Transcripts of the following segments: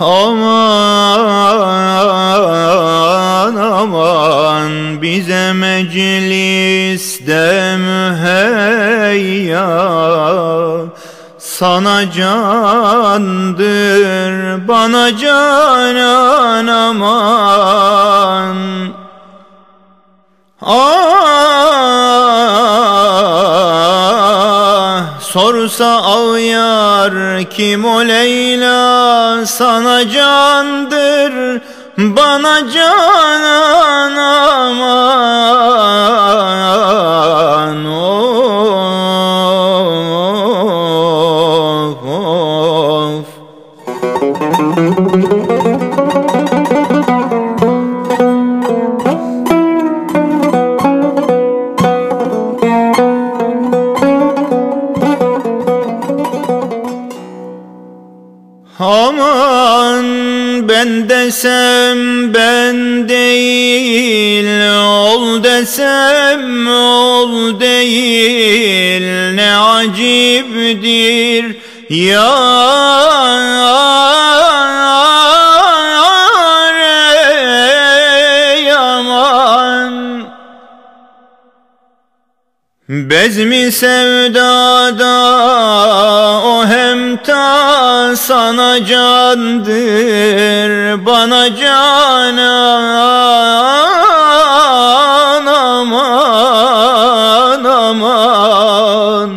Aman aman bize meclis de müheyya, sana candır bana canan aman. Sorsa av yar kim o Leyla, sana candır bana canan aman. Of, of. Aman ben desem ben değil, ol desem ol değil, ne aciptir yar ey aman. Bezmi sevdada o hemta, sana candır bana canan aman aman.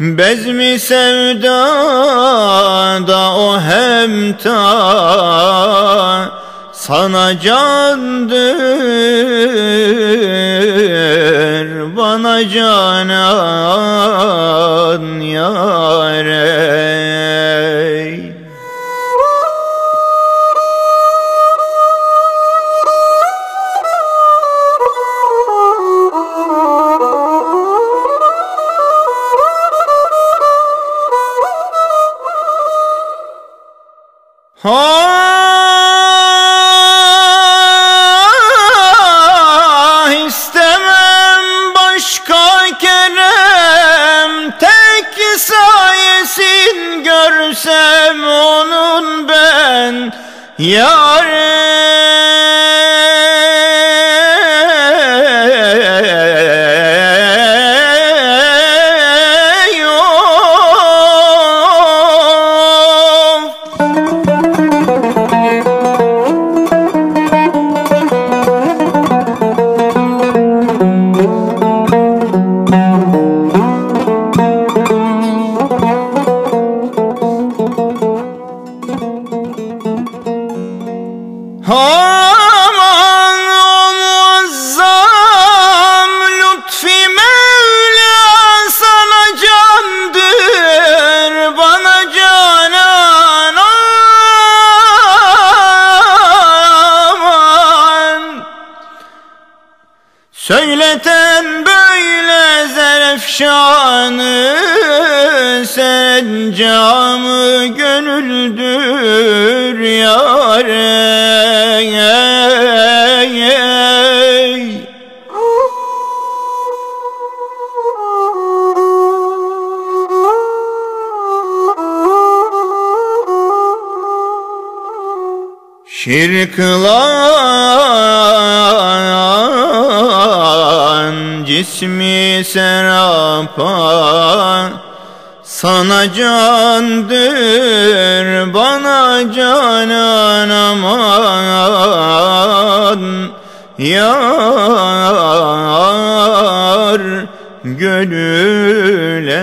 Bezmi sevdada o hemta, sana candır bana canan yârey. Görsem onun ben yârey. Aman muazzam lütfi Mevla, sana candır bana canan aman. Söyleten böyle zerefşanı, sen camı gönüldür yâre. Şirklan cismi serapa, sana candır bana canan aman. Yar gönüle